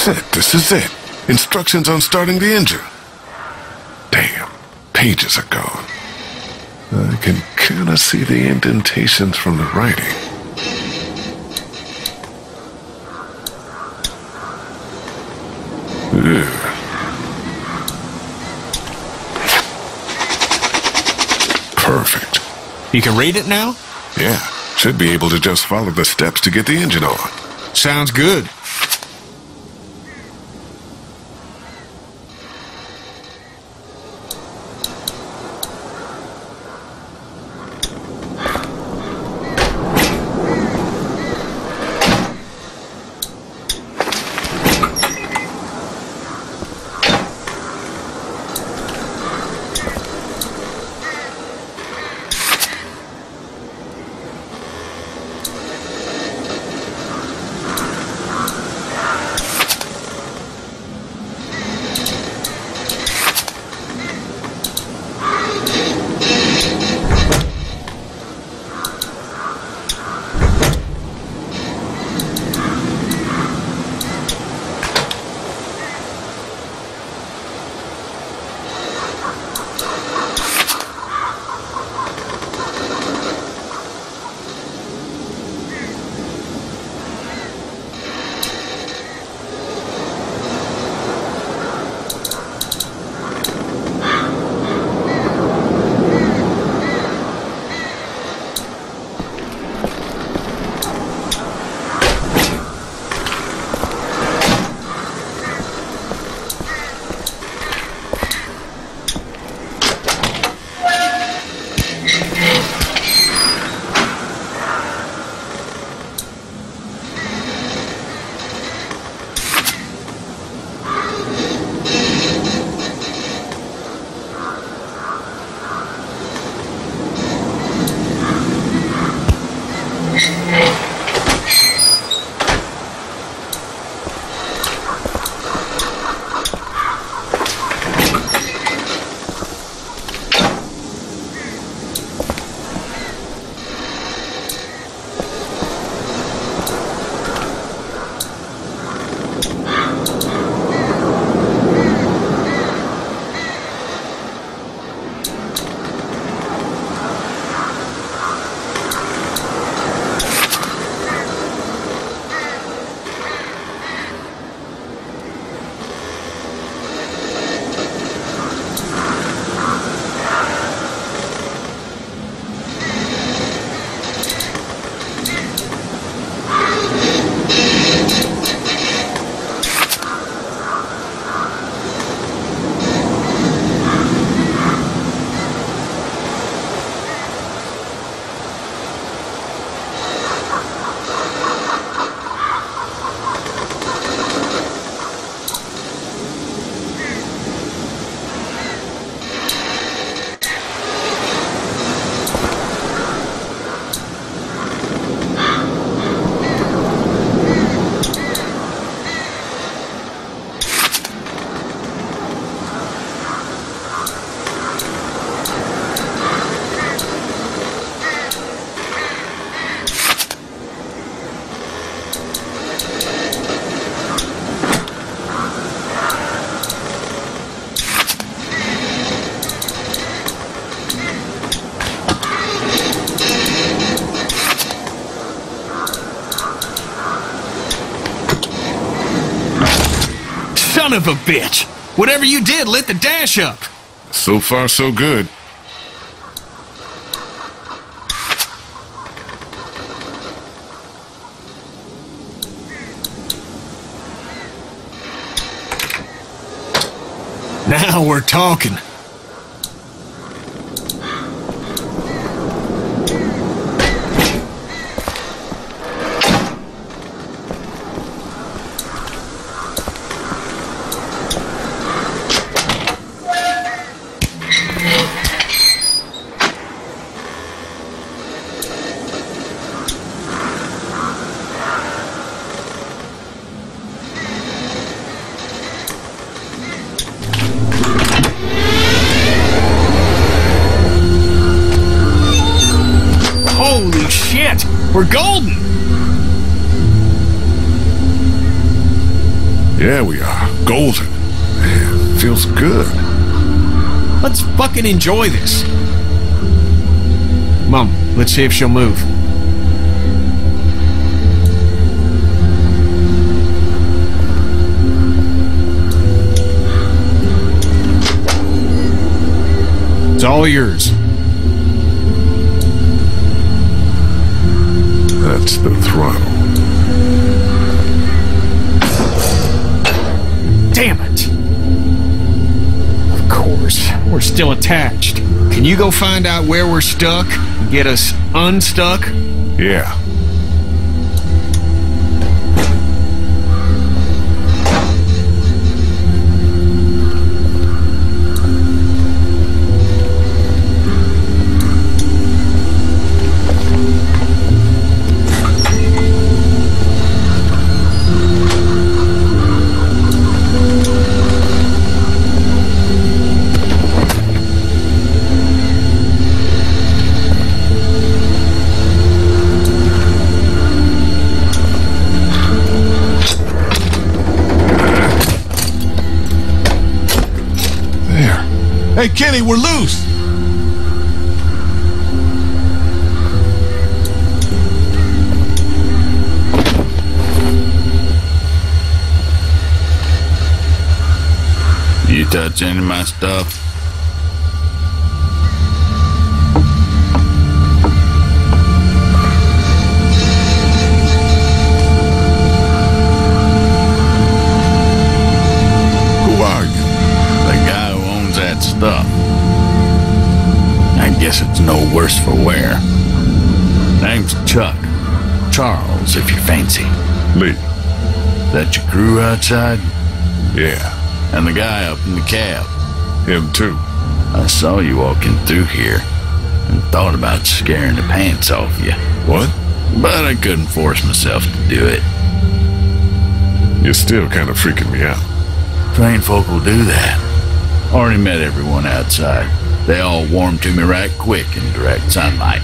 shit, this is it. Instructions on starting the engine. Damn, pages are gone. I can kind of see the indentations from the writing. Ugh. Perfect. You can read it now? Yeah, should be able to just follow the steps to get the engine on. Sounds good. Son of a bitch! Whatever you did lit the dash up! So far, so good. Now we're talking. There we are. Golden. Man, feels good. Let's fucking enjoy this. Mom, let's see if she'll move. It's all yours. That's the throttle. Damn it! Of course, we're still attached. Can you go find out where we're stuck and get us unstuck? Yeah. Hey, Kenny, we're loose! You touch any of my stuff? Stuff. I guess it's no worse for wear. Name's Chuck. Charles, if you fancy. Lee. That your crew outside? Yeah. And the guy up in the cab? Him too. I saw you walking through here and thought about scaring the pants off you. What? But I couldn't force myself to do it. You're still kind of freaking me out. Plain folk will do that. Already met everyone outside. They all warmed to me right quick in direct sunlight.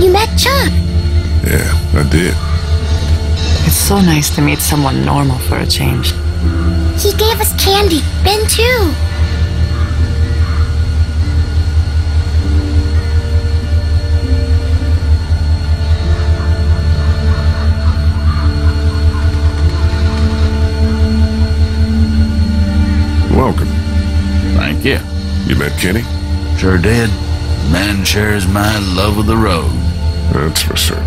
You met Chuck? Yeah, I did. It's so nice to meet someone normal for a change. He gave us candy. Ben, too. Welcome. Thank you. You met Kenny? Sure did. Man shares my love of the road. That's for certain.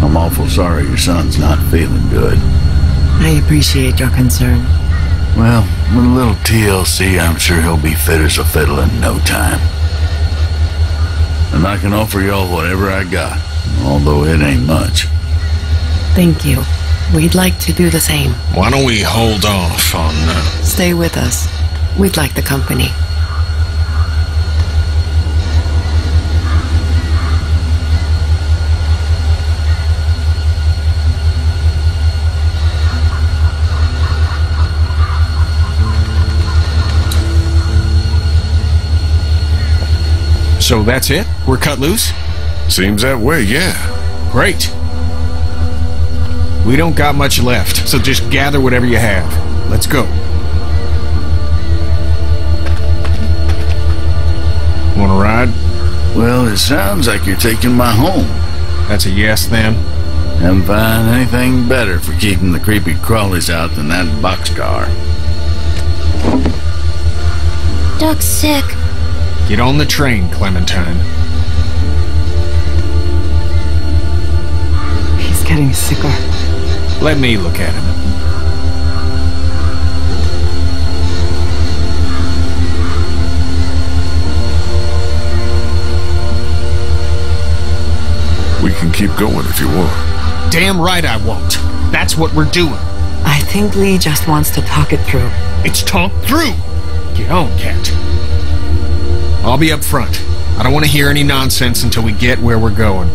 I'm awful sorry your son's not feeling good. I appreciate your concern. Well, with a little TLC, I'm sure he'll be fit as a fiddle in no time. And I can offer y'all whatever I got. Although it ain't much. Thank you. We'd like to do the same. Why don't we hold off on that? Stay with us. We'd like the company. So that's it? We're cut loose? Seems that way, yeah. Great. We don't got much left, so just gather whatever you have. Let's go. Want to ride? Well, it sounds like you're taking my home. That's a yes, then? Haven't found anything better for keeping the creepy crawlies out than that boxcar. Duck's sick. Get on the train, Clementine. Getting sicker. Let me look at him. We can keep going if you want. Damn right I won't. That's what we're doing. I think Lee just wants to talk it through. It's talked through! Get on, Cat. I'll be up front. I don't want to hear any nonsense until we get where we're going.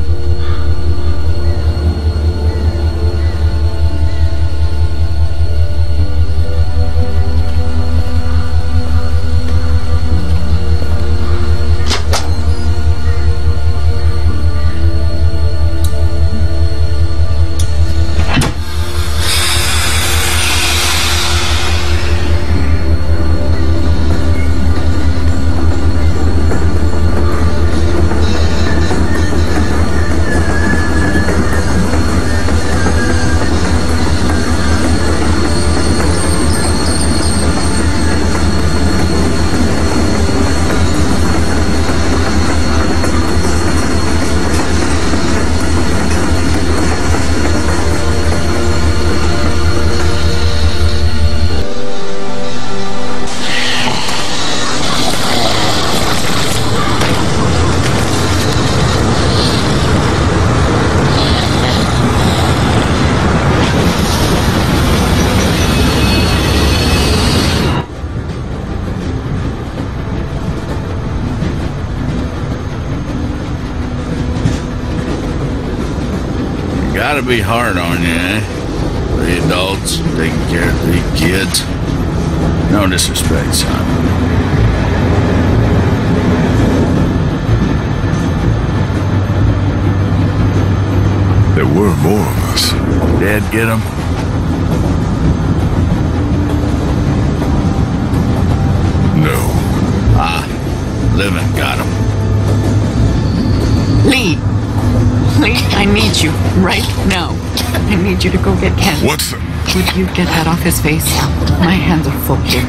Gotta be hard on you, eh? Three adults taking care of three kids. No disrespect, son. There were more of us. Dad, get him. No. Livin' got him. Lee, I need you right now. I need you to go get Ken. Would you get that off his face? My hands are full here.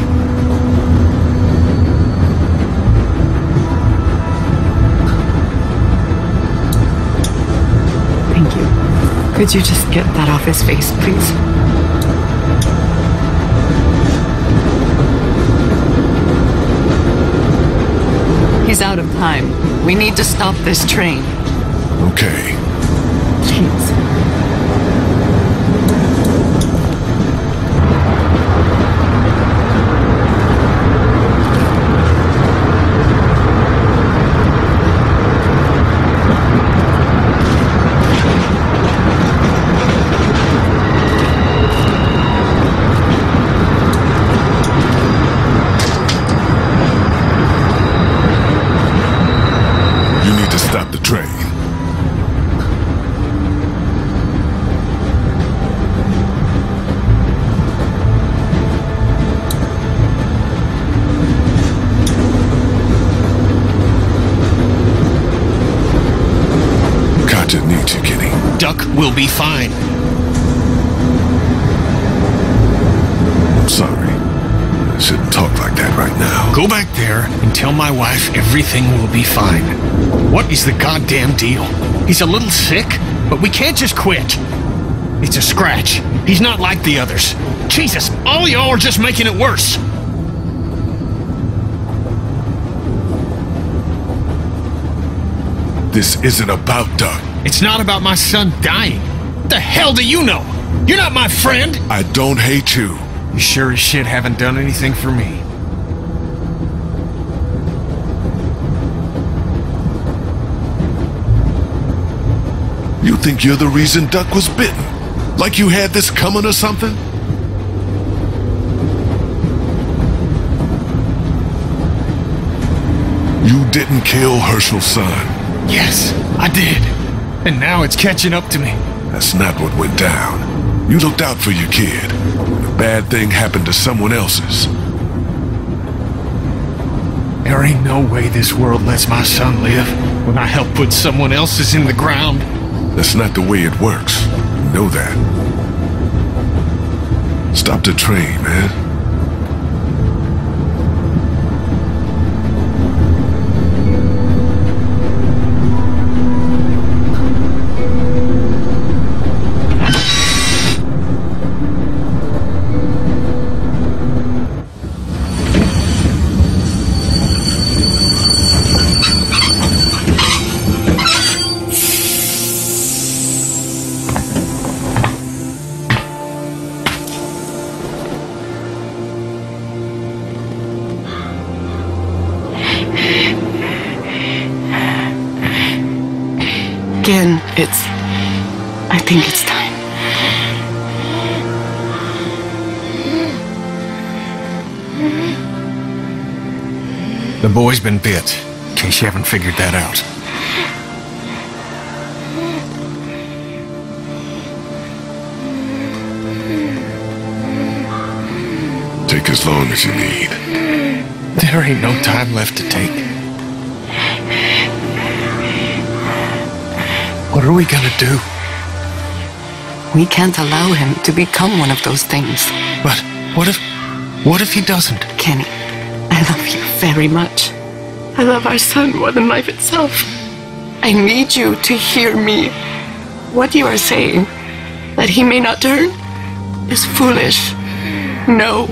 Thank you. Could you just get that off his face, please? He's out of time. We need to stop this train. Okay. Please. Duck will be fine. I'm sorry. I shouldn't talk like that right now. Go back there and tell my wife everything will be fine. What is the goddamn deal? He's a little sick, but we can't just quit. It's a scratch. He's not like the others. Jesus, all y'all are just making it worse. This isn't about Duck. It's not about my son dying. What the hell do you know? You're not my friend! I don't hate you. You sure as shit haven't done anything for me. You think you're the reason Duck was bitten? Like you had this coming or something? You didn't kill Herschel's son. Yes, I did. And now it's catching up to me. That's not what went down. You looked out for your kid. A bad thing happened to someone else's. There ain't no way this world lets my son live when I help put someone else's in the ground. That's not the way it works. You know that. Stop the train, man. Again, I think it's time. The boy's been bit, in case you haven't figured that out. Take as long as you need. There ain't no time left to take. What are we gonna do? We can't allow him to become one of those things. But what if he doesn't? Kenny, I love you very much. I love our son more than life itself. I need you to hear me. What you are saying, that he may not turn, is foolish. No.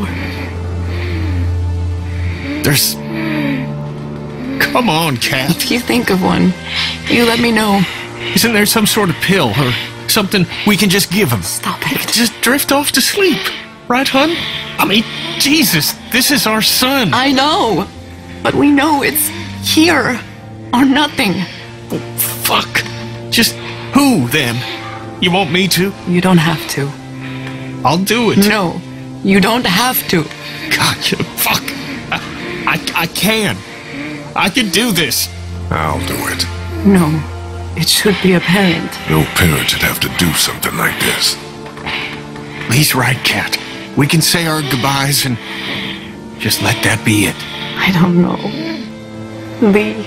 Come on, Kat. If you think of one, you let me know. Isn't there some sort of pill or something we can just give him? Stop it. Just drift off to sleep. Right, hon? I mean, Jesus, this is our son. I know. But we know it's here or nothing. Oh, fuck. Just who, then? You want me to? You don't have to. I'll do it. No, you don't have to. God, fuck. I can. I can do this. I'll do it. No, it should be a parent. No parent should have to do something like this. He's right, Cat. We can say our goodbyes and just let that be it. I don't know. Lee,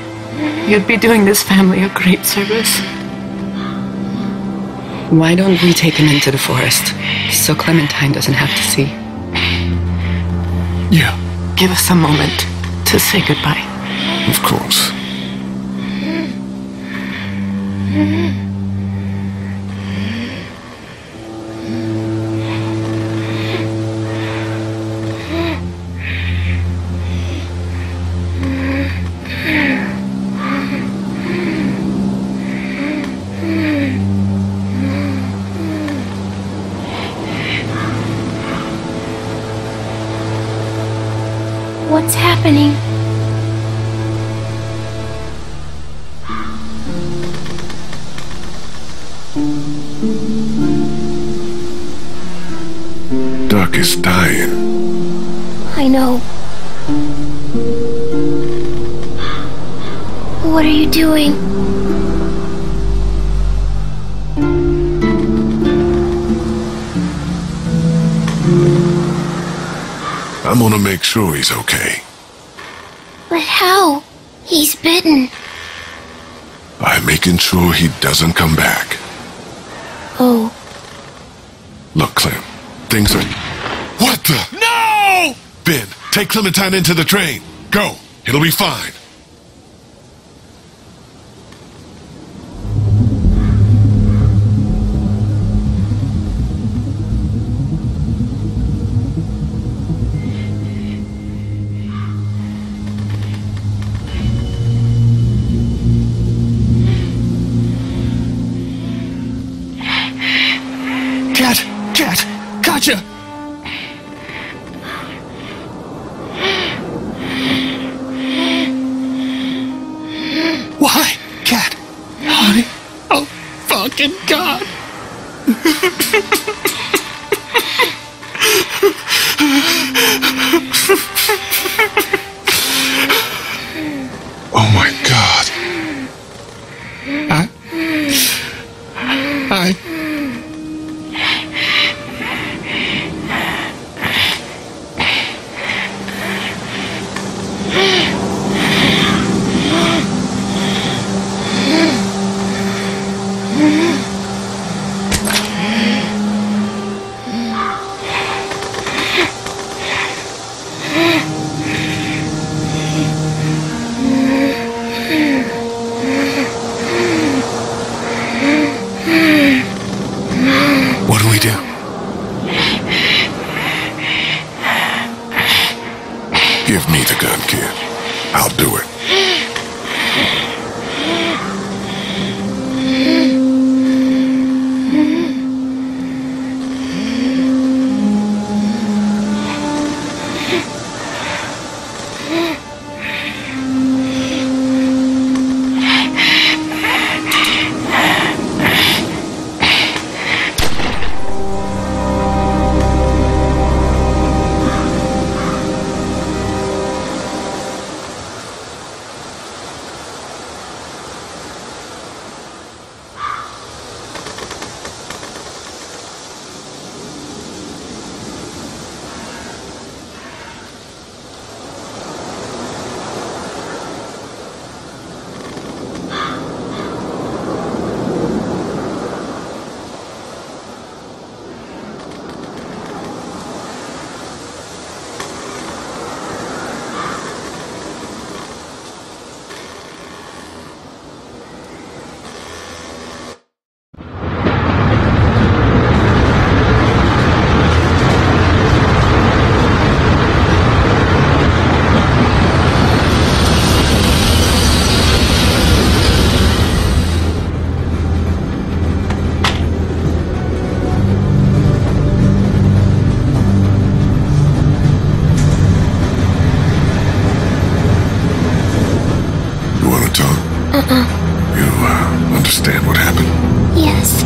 you'd be doing this family a great service. Why don't we take him into the forest so Clementine doesn't have to see? Yeah. Give us a moment to say goodbye. Of course. What's happening? Duck is dying. I know. What are you doing? I'm gonna make sure he's okay. But how? He's bitten. By making sure he doesn't come back. Oh. Look, Clem. Things are... What the... No! Ben, take Clementine into the train. Go. It'll be fine. Cat, gotcha! Why? Cat, honey? Oh, fucking God! Oh my God. I... Give me the gun, kid. I'll do it. You understand what happened? Yes.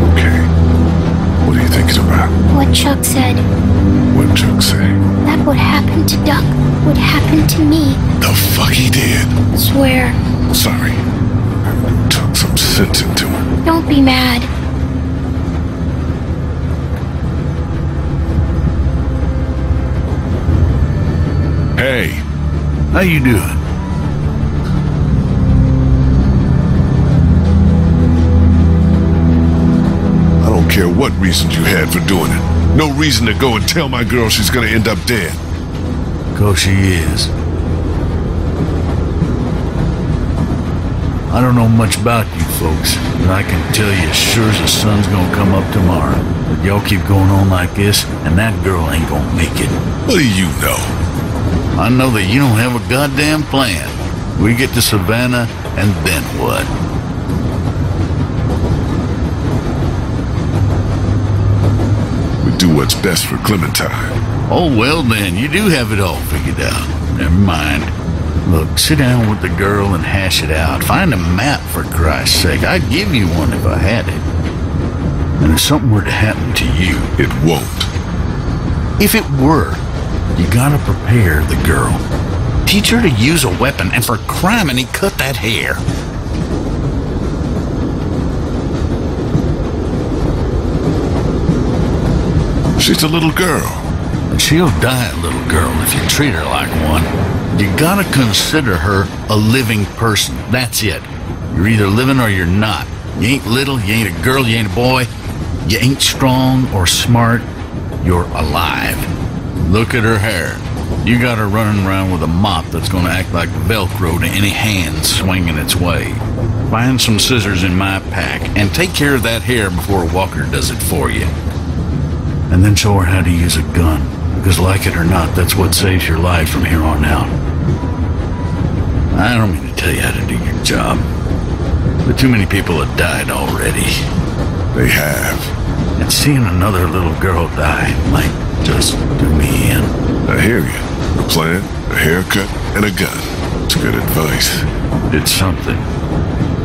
Okay. What do you think it's about? What Chuck said. What Chuck said? That what happened to Duck would happen to me. The fuck he did? I swear. Sorry. I took some sense into him. Don't be mad. Hey, how you doing? I don't care what reasons you had for doing it. No reason to go and tell my girl she's gonna end up dead. 'Cause she is. I don't know much about you folks, but I can tell you as sure as the sun's gonna come up tomorrow. But y'all keep going on like this, and that girl ain't gonna make it. What do you know? I know that you don't have a goddamn plan. We get to Savannah, and then what? We do what's best for Clementine. Oh, well then, you do have it all figured out. Never mind. Look, sit down with the girl and hash it out. Find a map, for Christ's sake. I'd give you one if I had it. And if something were to happen to you... It won't. If it were... You gotta prepare the girl. Teach her to use a weapon, and for crime, and he cut that hair. She's a little girl. And she'll die a little girl if you treat her like one. You gotta consider her a living person. That's it. You're either living or you're not. You ain't little, you ain't a girl, you ain't a boy. You ain't strong or smart. You're alive. Look at her hair. You got her running around with a mop that's going to act like Velcro to any hand swinging its way. Find some scissors in my pack and take care of that hair before Walker does it for you. And then show her how to use a gun. Because like it or not, that's what saves your life from here on out. I don't mean to tell you how to do your job. But too many people have died already. They have. And seeing another little girl die might just do me in. I hear you. A plan, a haircut, and a gun. It's good advice. It's something.